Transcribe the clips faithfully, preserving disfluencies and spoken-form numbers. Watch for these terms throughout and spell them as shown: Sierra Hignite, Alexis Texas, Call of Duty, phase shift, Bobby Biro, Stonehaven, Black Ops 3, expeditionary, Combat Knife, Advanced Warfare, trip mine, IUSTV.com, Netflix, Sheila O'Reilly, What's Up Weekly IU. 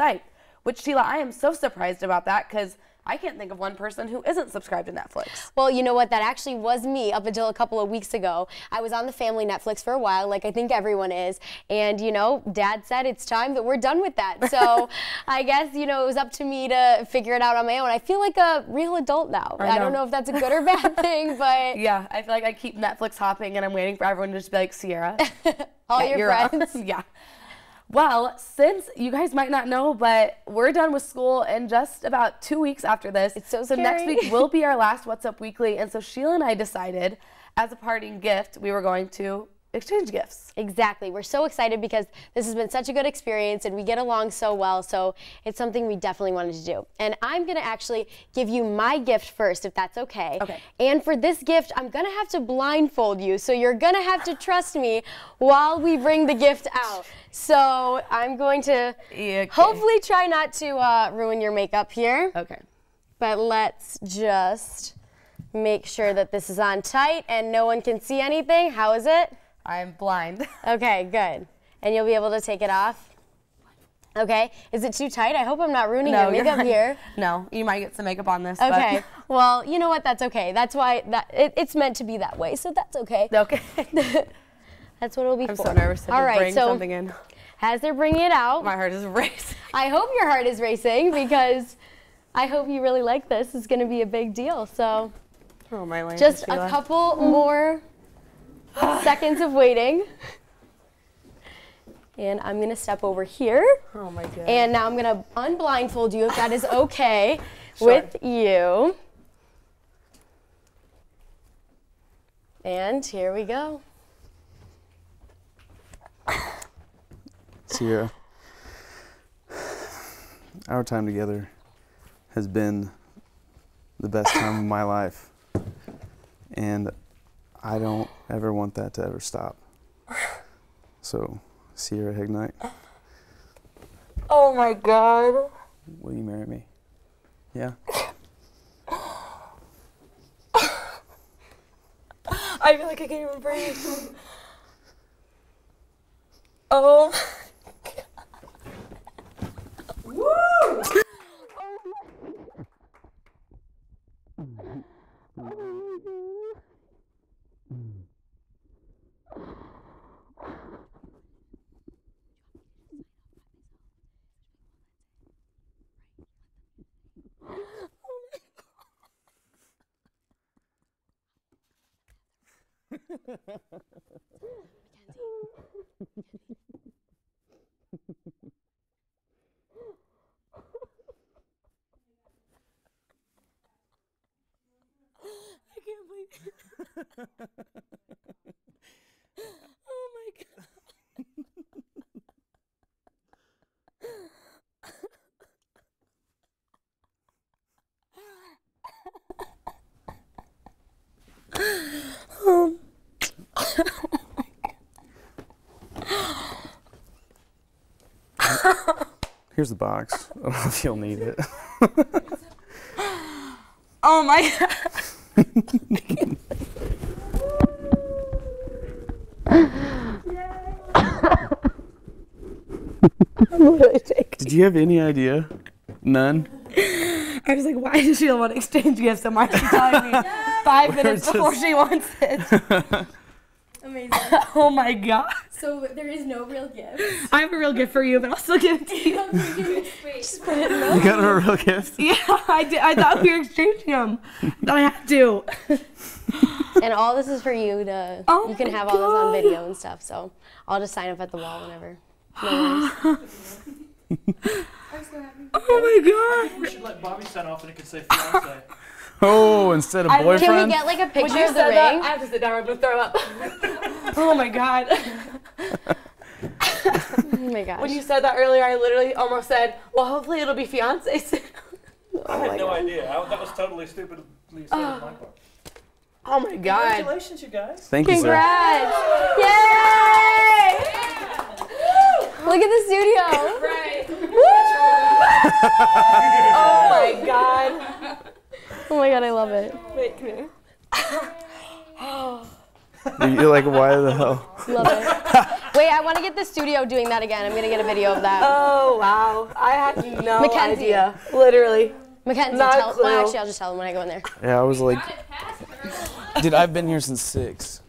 site, which, Sheila, I am so surprised about that because I can't think of one person who isn't subscribed to Netflix. Well, you know what? That actually was me up until a couple of weeks ago. I was on the family Netflix for a while, like I think everyone is. And, you know, Dad said it's time that we're done with that. So I guess, you know, it was up to me to figure it out on my own. I feel like a real adult now. I, I don't know if that's a good or bad thing, but... Yeah, I feel like I keep Netflix hopping and I'm waiting for everyone to just be like, Sierra. All your friends. Yeah. Well, since you guys might not know, but we're done with school in just about two weeks after this. It's so scary. So next week will be our last What's Up Weekly. And so Sheila and I decided as a parting gift, we were going to exchange gifts. Exactly. We're so excited because this has been such a good experience and we get along so well. So it's something we definitely wanted to do. And I'm going to actually give you my gift first, if that's okay. Okay. And for this gift, I'm going to have to blindfold you. So you're going to have to trust me while we bring the gift out. So I'm going to okay. hopefully try not to uh, ruin your makeup here. Okay. But let's just make sure that this is on tight and no one can see anything. How is it? I'm blind. Okay, good. And you'll be able to take it off? Okay. Is it too tight? I hope I'm not ruining no, your makeup right. here. No, you might get some makeup on this. Okay. But. Well, you know what? That's okay. That's why that it, it's meant to be that way, so that's okay. Okay. That's what it'll be I'm for. I'm so nervous to All right, bring so something in. As they're bringing it out. My heart is racing. I hope your heart is racing because I hope you really like this. It's going to be a big deal. So oh, my language, just Sheila. a couple more seconds of waiting. And I'm going to step over here. Oh, my God. And now I'm going to unblindfold you if that is okay sure. with you. And here we go. Sierra, our time together has been the best time of my life, and I don't ever want that to ever stop. So, Sierra Hignite. Oh my God. Will you marry me? Yeah. I feel like I can't even breathe. Oh. Woo! Oh my God. Oh. Oh my God. Here's the box. I don't know if you'll need it. Oh my God. Did you have any idea? None? I was like, why does Sheila want to exchange gifts so much? She's telling me five We're minutes just... before she wants it. Amazing. Oh my God. So there is no real gift. I have a real gift for you, but I'll still give it to you. Wait, just put it in. You got a real gift? Yeah, I did. I thought we were exchanging them. I thought I had to. And all this is for you to, oh you can have God. all this on video and stuff. So I'll just sign up at the wall whenever. No worries. Oh my God. We should let Bobby sign off and it could say fiance. Oh, instead of boyfriend? Can we get like a picture of the ring? Up? I have to sit down, I'm going to throw up. Oh my God. Oh my gosh. When you said that earlier, I literally almost said, well, hopefully it'll be fiance soon. Oh I had no God. idea. I, that was totally stupidly said uh, on my part. Oh my God. Congratulations, you guys. Thank you, Congrats. sir. Congrats. Yay! Look at the studio. Right. Oh my God. Oh my God, I love it. Wait, come here. Oh. You're like, why the hell? Love it. Wait, I want to get the studio doing that again. I'm going to get a video of that. Oh, wow. I had no Mackenzie. idea. Literally. Mackenzie, Not tell clue. Well, actually, I'll just tell them when I go in there. Yeah, I was like, dude, I've been here since six.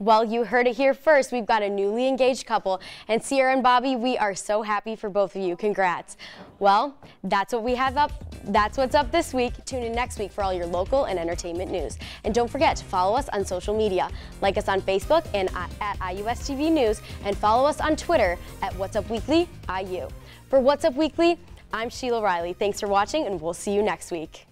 Well, you heard it here first. We've got a newly engaged couple. And Sierra and Bobby, we are so happy for both of you. Congrats. Well, that's what we have up. That's what's up this week. Tune in next week for all your local and entertainment news. And don't forget to follow us on social media. Like us on Facebook and at I U S T V News. And follow us on Twitter at What's Up Weekly I U. For What's Up Weekly, I'm Sheila O'Reilly. Thanks for watching, and we'll see you next week.